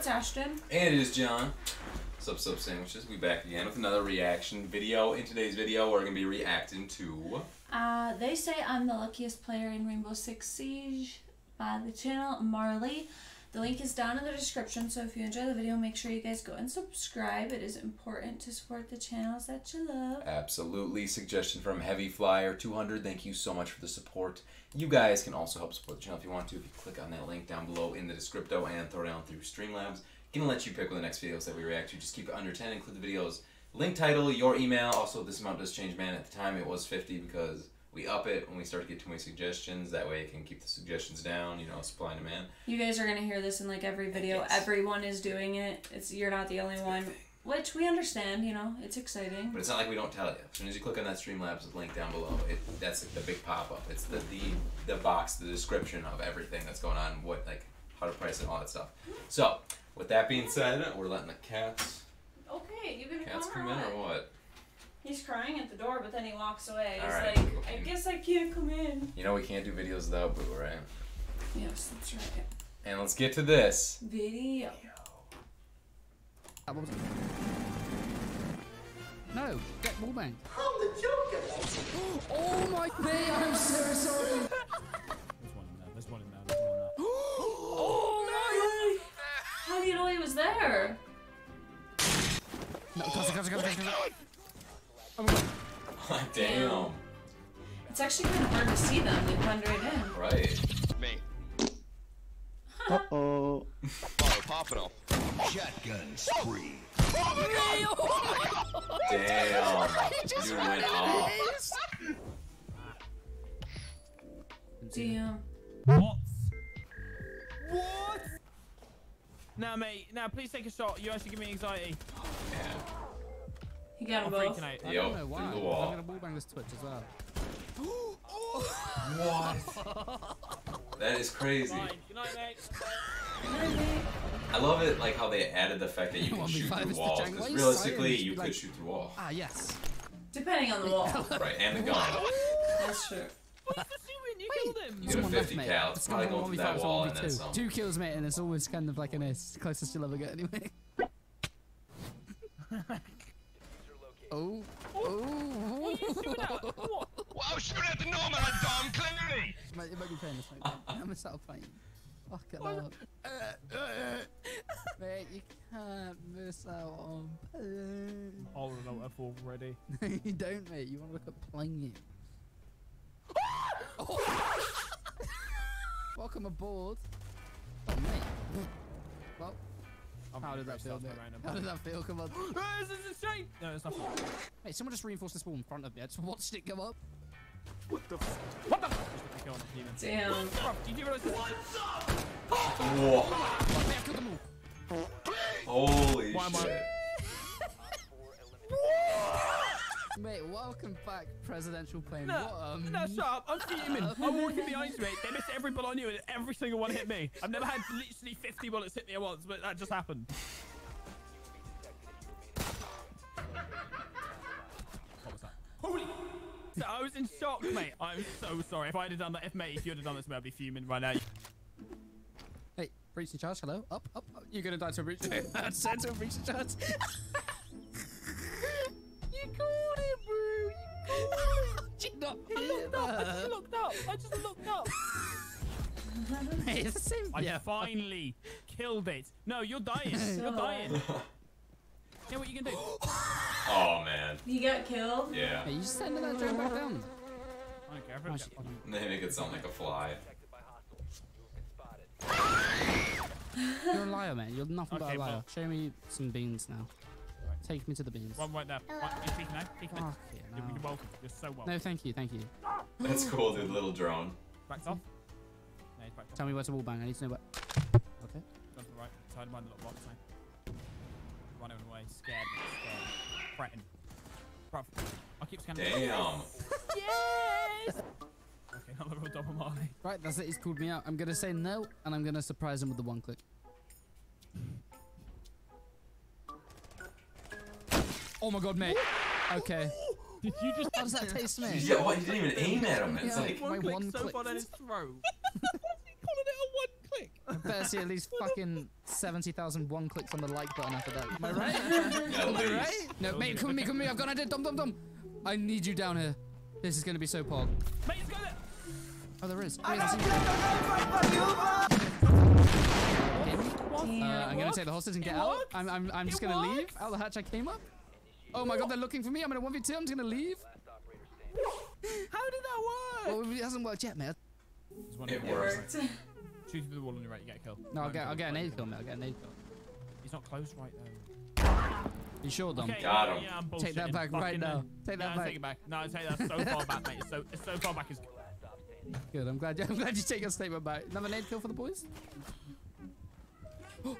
It's Ashton. And it is John. Sup sandwiches. We back again with another reaction video. In today's video, we're going to be reacting to... They say I'm the luckiest player in Rainbow Six Siege by the channel Marley. The link is down in the description, so if you enjoy the video, make sure you guys go and subscribe. It is important to support the channels that you love. Absolutely. Suggestion from Heavy Flyer 200. Thank you so much for the support. You guys can also help support the channel if you want to. If you click on that link down below in the description and throw down through Streamlabs. Gonna let you pick when the next videos that we react to. Just keep it under 10, include the video's link title, your email. Also, this amount does change, man. At the time, it was 50 because we up it when we start to get too many suggestions. That way, it can keep the suggestions down, you know, supply and demand. You guys are gonna hear this in like every video. Everyone is doing it. You're not the only one, which we understand, you know, it's exciting. But it's not like we don't tell you. As soon as you click on that Streamlabs link down below, that's like the big pop-up. It's the box, the description of everything that's going on, what, like, how to price it, all that stuff. So, with that being said, we're letting the cats... Okay, you gonna come in or what? He's crying at the door, but then he walks away. He's right, like, okay. I guess I can't come in. You know we can't do videos without Boo, right? Yes, that's right. And let's get to this. Video. No, get more bang. I'm the Joker! Oh my God, I'm so sorry. There. No, oh, damn. It's actually kind of hard to see them. They blend right in. Right. Me. Uh-oh. Pop it off. Shotgun spree. Damn. You went off. Damn. What? What? Now, mate, now please take a shot. You actually give me anxiety. You got them both. Yo, through the wall. I'm gonna wall bang this Twitch as well. What? That is crazy. Fine. Good night, mate. Good night, mate. I love it, like how they added the fact that you can shoot through walls. Because realistically, you could shoot through walls. Ah, yes. Depending on the wall. Right, and the gun. That's true. You killed him. You get a 50 cal. It's probably going through that wall and then some. 2 kills, mate, and it's always kind of like an ace. Closest you'll ever get, anyway. Oh. Oh. What are you shooting at? What? Well, I was shooting at the normal, Dom, clearly. It might be painless, mate. I'm going to settle fighting. Fuck it up. Mate, you can't miss out on playing. Oh, no, F already. No, you don't, mate. You want to look at playing it. Welcome aboard. Oh, mate. Well, how did that feel, mate? How did that feel? Come on. This is a shame. No, it's not. Hey, someone just reinforced this wall in front of me. I just watched it come up. What the? What the? Damn. Did you realize what's up? Whoa. Holy shit. Mate, welcome back, presidential plane. No, shut up. I'm human. I'm walking behind you, mate. They missed every bullet on you, and every single one hit me. I've never had literally 50 bullets hit me at once, but that just happened. What was that? Holy! So I was in shock, mate. I'm so sorry. If I had done that, if you'd have done this, I'd be fuming right now. Hey, breach and charge. Hello. Up. You're gonna die to a breach. I said to a breach and charge. I just looked up. It's I finally killed it. No, you're dying. You're dying. You know what you can do? Oh, man. You got killed? Yeah. Hey, you just sending that drone back down. I don't care. They make it sound like a fly. You're a liar, man. You're nothing but a liar. Show me some beans now. Take me to the beans. One right there. Take me. You're welcome. You're so welcome. No, thank you. That's cool, dude. Little drone. Back off. No, he's back off. Tell me where to wallbang. I need to know where. Okay. Go to the right. Side of mine, the little box. Running away. Scared. Threatened. I keep scanning. Damn. Yes! Okay, another real double Marley. Right, that's it. He's called me out. I'm going to say no, and I'm going to surprise him with the 1-click. Oh my God, mate. Okay. Did you just? How does that taste, mate? Yeah, well, you didn't even aim at him. It's like my one click so far down his throat. What's he calling it? A 1-click? I better see at least fucking 70,000 one clicks on the like button after that. Am I right? Am I right? No, mate, come with me, come with me. I've got an idea. Dom. I need you down here. This is gonna be so pog. Mate, he's got it. Oh, there is. Wait, I'm gonna take the hostage and get out. I'm just gonna leave out the hatch I came up. Oh my god, they're looking for me. I'm in a 1v2. I'm just gonna leave. How did that work? Well, it hasn't worked yet, mate. It worked. Shoot through the wall on your right, you get a kill. No, I'll get an aid kill, mate. I'll get an aid kill. He's not close right though. You sure, Dom? Okay, got him. Yeah, take that back right now. Take that back. Take it back. No, take that so far back, mate. It's so far back. It's good. I'm glad you take your statement back. Another nade kill for the boys?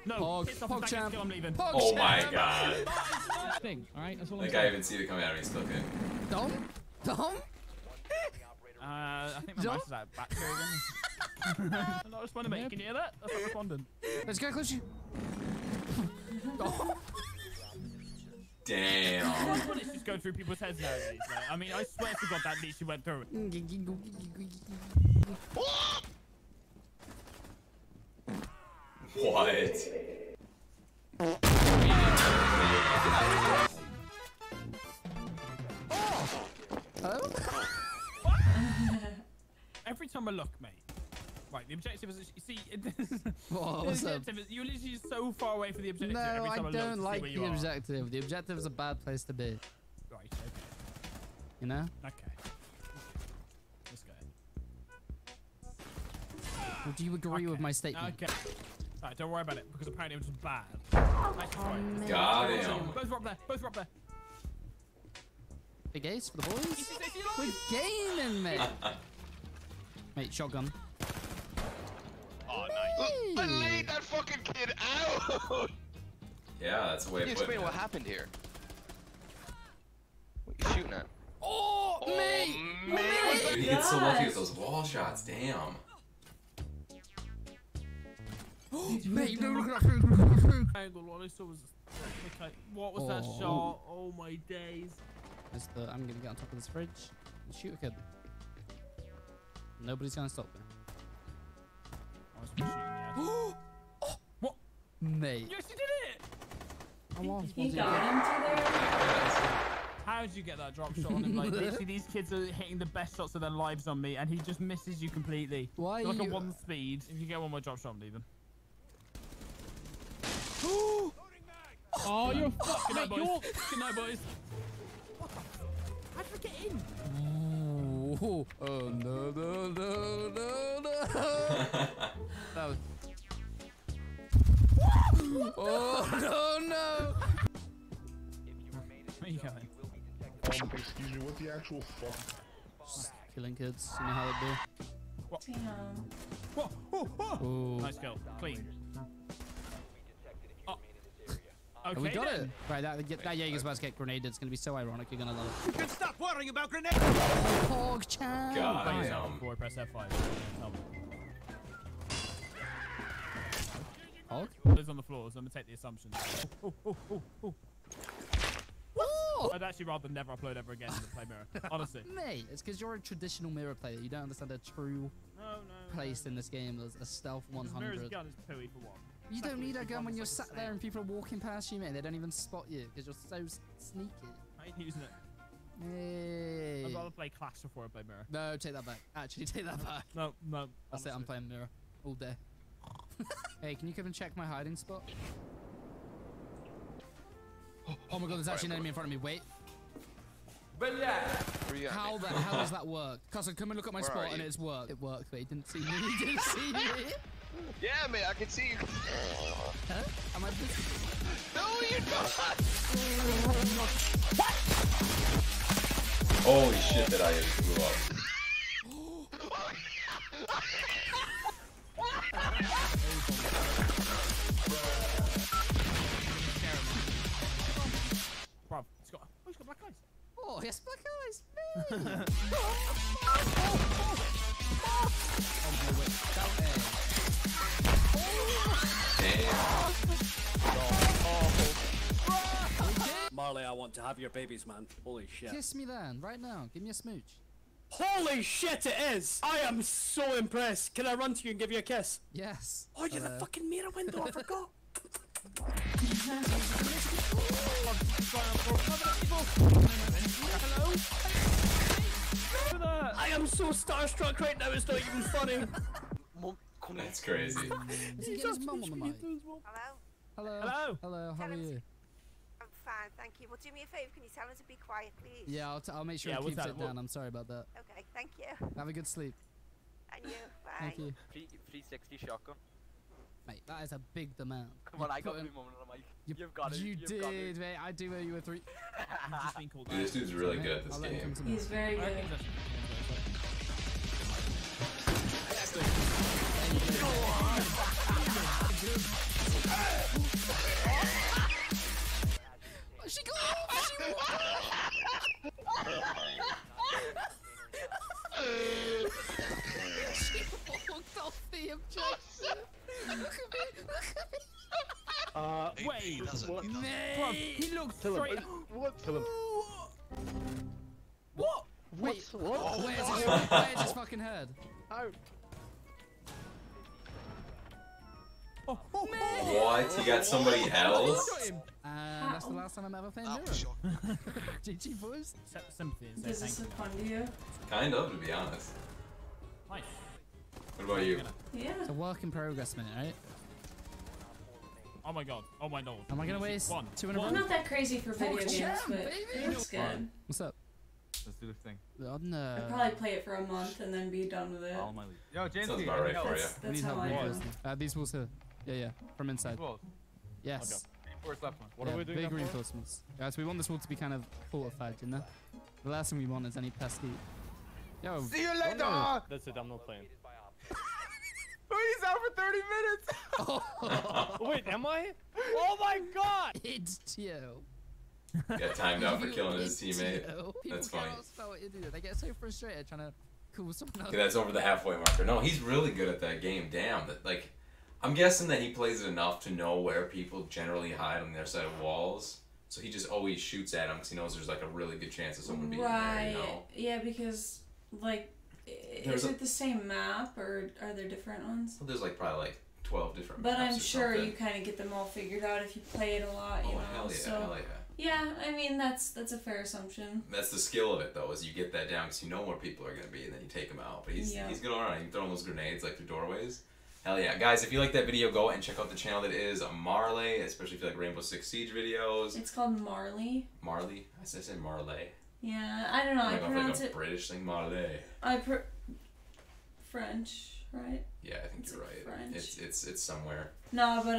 No. Pog champ. I'm leaving. Pog champ. Oh my god. Alright, that's all I can't even see the coming out. He's cooking. Dom? Dom? I think my mouse is out back here again. I'm not responding, mate. Can you hear that? That's not responding. Let's go, close you. Damn. It's just going through people's heads nowadays. I mean, I swear to God that she went through it. What? Oh. Oh? Every time I look, mate. Right, the objective is... You see... You're literally so far away from the objective. No, every time I don't like the objective. The objective is a bad place to be. Right, okay. You know? Okay. Let's go. Well, do you agree with my statement? Okay. Alright, don't worry about it, because apparently it was bad. Nice. Got him. Both are up there. Both are up there. Big ace for the boys. We're gaming, mate. Mate, shotgun. Oh, nice. I laid that fucking kid out! Yeah, that's way. Can you explain what happened here? What are you shooting at? Oh, mate! Mate! You get so lucky with those wall shots, damn. Mate, no, look at that. All I saw was... What was that shot? Oh, my days. I'm gonna get on top of this fridge and shoot a kid. Nobody's gonna stop me. I was shooting you. Oh, what? Mate. You actually did it! He got him to there. How did you get that drop shot on him? Like, literally, these kids are hitting the best shots of their lives on me, and he just misses you completely. Why? Like a one speed. If you get one more drop shot, I'm leaving. Oh, you're fucking up, boys. Good night, boys. How did I get in? Oh, no. That was... Oh, no. Where are you going? Excuse me, what the actual fuck? Just killing kids, you know how they do. What? Yeah. Whoa. Nice kill, clean. Okay, we got it. Right, that Jaeger's about to get grenaded. It's going to be so ironic. You're going to love it. You can stop worrying about grenades. Pog champ. God damn. Before I press F5. Pog? Those on the floor, so I'm going to take the assumption. What? I'd actually rather never upload ever again to play mirror. Honestly. Mate, it's because you're a traditional mirror player. You don't understand a true place in this game. There's a stealth 100. Mirror's gun is pooey for one. You don't need a gun when you're sat there and people are walking past you, mate. They don't even spot you because you're so sneaky. I ain't using it. Hey. I'd rather play Clash before I play mirror. No, take that back. Actually, take that back. No. That's it. I'm playing mirror all day. Hey, can you come and check my hiding spot? Oh my god, there's actually an enemy in front of me. Wait. But yeah. How the hell does that work? Cousin, come and look at my spot and it's worked. It worked, but he didn't see me. He didn't see me. Yeah, mate, I can see you. Huh? Am I visible? No, you're not! What? Holy shit, that I just blew up. Oh, he's got black eyes. Oh, he has black eyes. Man. Oh, my word. Down there. Marley, I want to have your babies, man. Holy shit. Kiss me then, right now. Give me a smooch. Holy shit, it is! I am so impressed. Can I run to you and give you a kiss? Yes. Oh, you're the fucking mirror window, I forgot. Hello? I am so starstruck right now, it's not even funny. That's crazy. Is he just mum on the mic? Hello? Hello? Hello? Hello, how are you? I'm fine, thank you. Well, do me a favour, can you tell her to be quiet, please? Yeah, I'll make sure he keeps it down. I'm sorry about that. Okay, thank you. Have a good sleep. And you, bye. Thank you. 360 shotgun. Mate, that is a big demand. Come on, I got 3 moments on the mic. You've got it. You did, mate. I do owe you a 3. This dude's really good at this game. He's very good. She got off! She walked off the objective! Look at me! Look at me! Wait! What? No. He looked straight! What? What? Wait, what? Oh, where's his fucking head? Oh! What? You got somebody else? And that's the last time I'm ever playing Euro. GG boys. This is fun to you. Kind of, to be honest. Nice. What about you? Yeah. It's a work in progress minute, right? Oh my god. Oh my lord. Am I gonna waste 200? I'm not that crazy for video games, but it's good. What's up? Let's do this thing. Oh, no. I'll probably play it for a month and then be done with it. Oh my. Yo, James, that's about right for you. That's how I do. These walls here. Yeah, yeah. From inside. Yes. Okay. Reinforced left one. What are we doing? Big reinforcements. Guys, yeah, so we want this wall to be kind of fortified, you know? The last thing we want is any pesky. Yo. See you later! No. That's it, I'm not playing. He's out for 30 minutes! Oh. Wait, am I? Oh my god! It's you. Got timed out for killing his teammate. That's funny. They get so frustrated trying to cool someone else. Yeah, that's over the halfway marker. No, he's really good at that game. Damn. That, like, I'm guessing that he plays it enough to know where people generally hide on their side of walls. So he just always shoots at them because he knows there's like a really good chance of someone being there, you know? Yeah, because, like, is it the same map or are there different ones? Well, there's like probably like 12 different maps. But I'm sure you kind of get them all figured out if you play it a lot, you know? Hell yeah, hell yeah. Yeah, I mean, that's a fair assumption. That's the skill of it, though, is you get that down because you know where people are going to be, and then you take them out. But he's going around. He's throwing those grenades, like, through doorways. Hell yeah. Guys, if you like that video, go and check out the channel that is Marley, especially if you like Rainbow Six Siege videos. It's called Marley. Marley? I said Marley. Yeah, I don't know. I pronounce like a British thing, Marley. French, right? Yeah, I think it's right. French. It's somewhere. No, but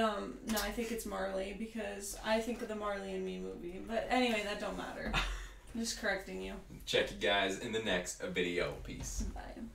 no, I think it's Marley because I think of the Marley and Me movie. But anyway, that don't matter. I'm just correcting you. Check you guys in the next video. Peace. Bye.